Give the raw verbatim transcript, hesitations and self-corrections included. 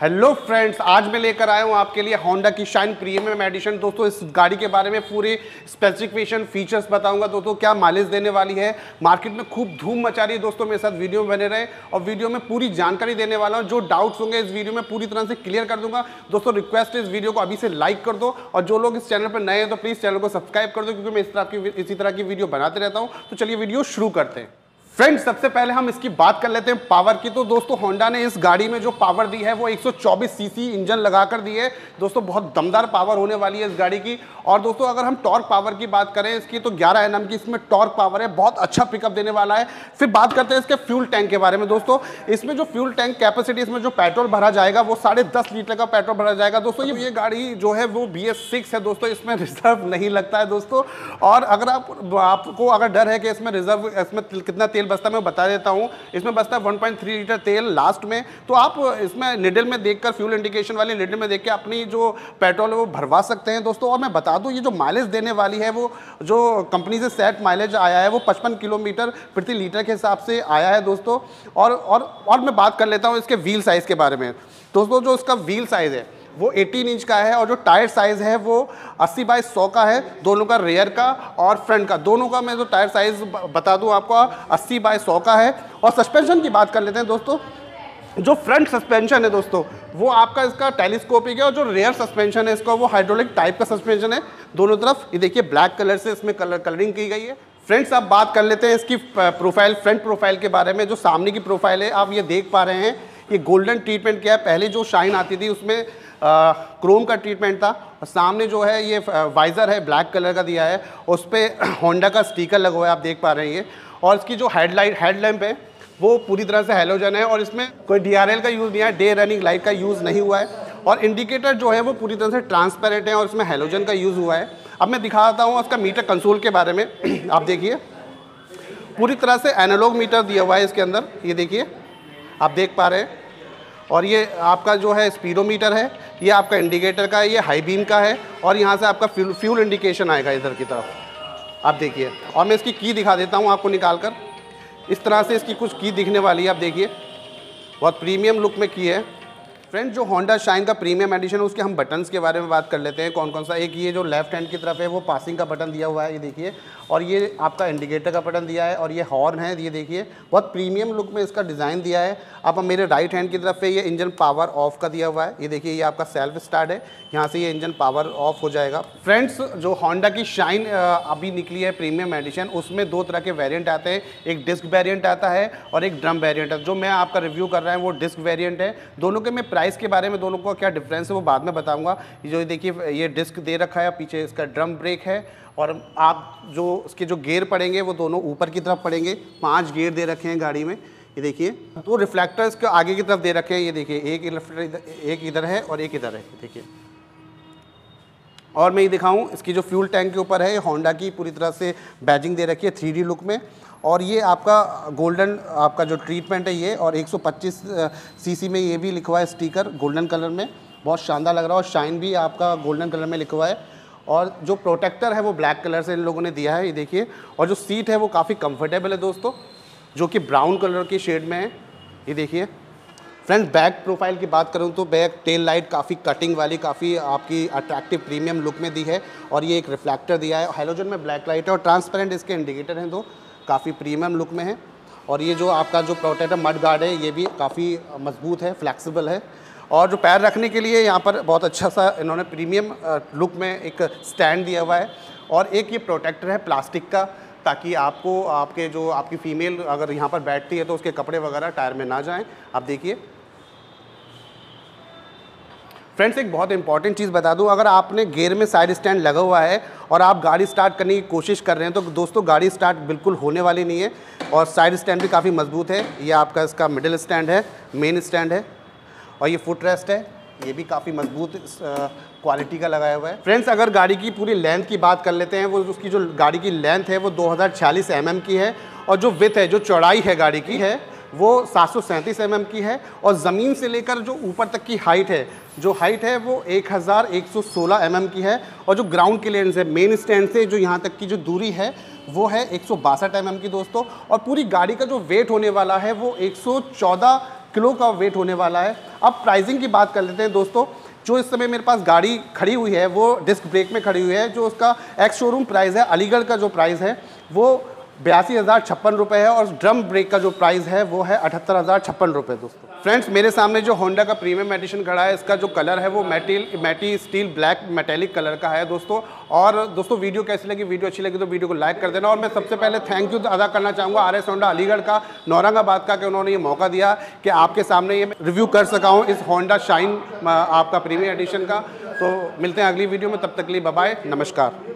Hello friends, आज मैं लेकर आया हूँ आपके लिए होंडा की शाइन प्रीमियम एडिशन। दोस्तों इस गाड़ी के बारे में पूरे स्पेसिफिकेशन फीचर्स बताऊंगा। दोस्तों क्या माइलेज देने वाली है, मार्केट में खूब धूम मचा रही है। दोस्तों मेरे साथ वीडियो में बने रहे और वीडियो में पूरी जानकारी देने वाला हूँ। जो डाउट्स होंगे इस वीडियो में पूरी तरह से क्लियर कर दूंगा। दोस्तों रिक्वेस्ट है इस वीडियो को अभी से लाइक कर दो, और जो लोग इस चैनल पर नए हैं तो प्लीज़ चैनल को सब्सक्राइब कर दो, क्योंकि मैं इस तरह की इसी तरह की वीडियो बनाते रहता हूँ। तो चलिए वीडियो शुरू करते हैं। फ्रेंड्स सबसे पहले हम इसकी बात कर लेते हैं पावर की। तो दोस्तों होंडा ने इस गाड़ी में जो पावर दी है वो एक सौ चौबीस सीसी इंजन लगाकर दी है। दोस्तों बहुत दमदार पावर होने वाली है इस गाड़ी की। और दोस्तों अगर हम टॉर्क पावर की बात करें इसकी, तो ग्यारह एन एम की इसमें टॉर्क पावर है, बहुत अच्छा पिकअप देने वाला है। फिर बात करते हैं इसके फ्यूल टैंक के बारे में। दोस्तों इसमें जो फ्यूल टैंक कैपेसिटी, इसमें जो पेट्रोल भरा जाएगा वो साढ़े दस लीटर का पेट्रोल भरा जाएगा। दोस्तों ये गाड़ी जो है वो बी एस सिक्स है। दोस्तों इसमें रिजर्व नहीं लगता है। दोस्तों और अगर आपको अगर डर है कि इसमें रिजर्व इसमें कितना तेल बसता है, मैं बता देता हूं। इसमें बसता है वन पॉइंट थ्री लीटर तेल लास्ट में। तो आप इसमें निडल में देखकर, फ्यूल इंडिकेशन वाले निडल में देखकर अपनी जो पेट्रोल है वो भरवा सकते हैं। दोस्तों और मैं बता दूं, ये जो माइलेज देने वाली है वो जो कंपनी से सेट माइलेज आया है वो पचपन किलोमीटर प्रति लीटर के हिसाब से आया है। दोस्तों और और और मैं बात कर लेता हूँ इसके व्हील साइज़ के बारे में। दोस्तों जो इसका व्हील साइज़ है वो अठारह इंच का है, और जो टायर साइज़ है वो अस्सी बाई सौ का है, दोनों का, रेयर का और फ्रंट का, दोनों का। मैं तो टायर साइज़ बता दूं आपको अस्सी बाई सौ का है। और सस्पेंशन की बात कर लेते हैं। दोस्तों जो फ्रंट सस्पेंशन है दोस्तों वो आपका इसका टेलीस्कोपिक है, और जो रेयर सस्पेंशन है इसका वो हाइड्रोलिक टाइप का सस्पेंशन है। दोनों तरफ ये देखिए ब्लैक कलर से इसमें कलर कलरिंग की गई है। फ्रेंड्स आप बात कर लेते हैं इसकी प्रोफाइल, फ्रंट प्रोफाइल के बारे में। जो सामने की प्रोफाइल है आप ये देख पा रहे हैं, ये गोल्डन ट्रीटमेंट क्या है। पहले जो शाइन आती थी उसमें आ, क्रोम का ट्रीटमेंट था, और सामने जो है ये वाइज़र है ब्लैक कलर का दिया है, उस पर होंडा का स्टिकर लगा हुआ है, आप देख पा रहे हैं ये। और इसकी जो हेडलाइट हेडलैम्प है वो पूरी तरह से हैलोजन है, और इसमें कोई डी आर एल का यूज़ नहीं है, डे रनिंग लाइट का यूज़ नहीं हुआ है। और इंडिकेटर जो है वो पूरी तरह से ट्रांसपेरेंट है, और इसमें हैलोजन का यूज़ हुआ है। अब मैं दिखाता हूँ उसका मीटर कंसोल के बारे में। आप देखिए पूरी तरह से एनालॉग मीटर दिया हुआ है इसके अंदर, ये देखिए आप देख पा रहे हैं। और ये आपका जो है स्पीडोमीटर है, ये आपका इंडिकेटर का है, ये हाई बीम का है, और यहाँ से आपका फ्यूल फ्यूल इंडिकेशन आएगा इधर की तरफ, आप देखिए। और मैं इसकी की दिखा देता हूँ आपको निकाल कर। इस तरह से इसकी कुछ की दिखने वाली है, आप देखिए बहुत प्रीमियम लुक में की है। फ्रेंड्स जो होंडा शाइन का प्रीमियम एडिशन है उसके हम बटन्स के बारे में बात कर लेते हैं, कौन कौन सा। एक ये जो लेफ्ट हैंड की तरफ है वो पासिंग का बटन दिया हुआ है, ये देखिए, और ये आपका इंडिकेटर का बटन दिया है, और ये हॉर्न है, ये देखिए बहुत प्रीमियम लुक में इसका डिज़ाइन दिया है। अब मेरे राइट हैंड की तरफ है ये इंजन पावर ऑफ का दिया हुआ है, ये देखिए ये आपका सेल्फ स्टार्ट है, यहाँ से ये इंजन पावर ऑफ हो जाएगा। फ्रेंड्स जो होंडा की शाइन अभी निकली है प्रीमियम एडिशन, उसमें दो तरह के वेरियंट आते हैं, एक डिस्क वेरियंट आता है और एक ड्रम वेरियंट है। जो मैं आपका रिव्यू कर रहा हूँ वो डिस्क वेरियंट है। दोनों के मैं प्राइस के बारे में, दोनों को क्या डिफरेंस है वो बाद में बताऊंगा। जो देखिए ये डिस्क दे रखा है, पीछे इसका ड्रम ब्रेक है, और आप जो उसके जो गियर पड़ेंगे वो दोनों ऊपर की तरफ पड़ेंगे। पांच गियर दे रखे हैं गाड़ी में, ये देखिए। तो रिफ्लेक्टर्स के आगे की तरफ दे रखे हैं, ये देखिए एक रिफ्लेक्टर एक इधर है और एक इधर है, देखिए। और मैं ये दिखाऊँ इसकी जो फ्यूल टैंक के ऊपर है, होंडा की पूरी तरह से बैजिंग दे रखी है थ्री डी लुक में, और ये आपका गोल्डन आपका जो ट्रीटमेंट है ये, और एक सौ पच्चीस सीसी में ये भी लिखा हुआ है स्टिकर गोल्डन कलर में, बहुत शानदार लग रहा है। और शाइन भी आपका गोल्डन कलर में लिखा हुआ है, और जो प्रोटेक्टर है वो ब्लैक कलर से इन लोगों ने दिया है, ये देखिए। और जो सीट है वो काफ़ी कंफर्टेबल है दोस्तों, जो कि ब्राउन कलर की शेड में है, ये देखिए। फ्रेंड्स बैक प्रोफाइल की बात करूँ तो बैक टेल लाइट काफ़ी कटिंग वाली, काफ़ी आपकी अट्रैक्टिव प्रीमियम लुक में दी है, और ये एक रिफ्लेक्टर दिया है, हैलोजन में ब्लैक लाइट है, और ट्रांसपेरेंट इसके इंडिकेटर हैं, दो काफ़ी प्रीमियम लुक में है। और ये जो आपका जो प्रोटेक्टर मड गार्ड है ये भी काफ़ी मजबूत है, फ्लैक्सिबल है। और जो पैर रखने के लिए यहाँ पर बहुत अच्छा सा इन्होंने प्रीमियम लुक में एक स्टैंड दिया हुआ है, और एक ये प्रोटेक्टर है प्लास्टिक का, ताकि आपको आपके जो आपकी फ़ीमेल अगर यहाँ पर बैठती है तो उसके कपड़े वगैरह टायर में ना जाएं, आप देखिए। फ्रेंड्स एक बहुत इंपॉर्टेंट चीज़ बता दूं, अगर आपने गियर में साइड स्टैंड लगा हुआ है और आप गाड़ी स्टार्ट करने की कोशिश कर रहे हैं तो दोस्तों गाड़ी स्टार्ट बिल्कुल होने वाली नहीं है। और साइड स्टैंड भी काफ़ी मजबूत है, ये आपका इसका मिडिल स्टैंड है, मेन स्टैंड है, और ये फुट रेस्ट है, ये भी काफ़ी मजबूत क्वालिटी का लगाया हुआ है। फ्रेंड्स अगर गाड़ी की पूरी लेंथ की बात कर लेते हैं, वो उसकी जो गाड़ी की लेंथ है वो दो हज़ार छियालीस एम एम की है, और जो विड्थ है, जो चौड़ाई है गाड़ी की है वो सात सौ सैंतीस एम एम की है, और ज़मीन से लेकर जो ऊपर तक की हाइट है, जो हाइट है वो एक हज़ार एक सौ सोलह एम एम की है, और जो ग्राउंड क्लियरेंस है मेन स्टैंड से जो यहाँ तक की जो दूरी है वो है एक सौ बासठ एम एम की दोस्तों। और पूरी गाड़ी का जो वेट होने वाला है वो एक सौ चौदह किलो का वेट होने वाला है। अब प्राइसिंग की बात कर लेते हैं दोस्तों। जो इस समय मेरे पास गाड़ी खड़ी हुई है वो डिस्क ब्रेक में खड़ी हुई है, जो उसका एक्स शोरूम प्राइस है अलीगढ़ का जो प्राइस है वो बयासी हज़ार छप्पन रुपये है, और ड्रम ब्रेक का जो प्राइस है वो है अठहत्तर हज़ार छप्पन रुपये। दोस्तों फ्रेंड्स, मेरे सामने जो होंडा का प्रीमियम एडिशन खड़ा है इसका जो कलर है वो metal matte steel black metallic colour का है दोस्तों। और दोस्तों वीडियो कैसी लगी, वीडियो अच्छी लगी तो वीडियो को लाइक कर देना। और मैं सबसे पहले थैंक यू अदा करना चाहूँगा आर एस होंडा अलीगढ़ का, नौरंगाबाद का, कि उन्होंने ये मौका दिया कि आपके सामने ये रिव्यू कर सका हूँ इस होंडा शाइन आपका प्रीमियम एडिशन का। तो मिलते हैं अगली वीडियो में, तब तक के लिए बाय, नमस्कार।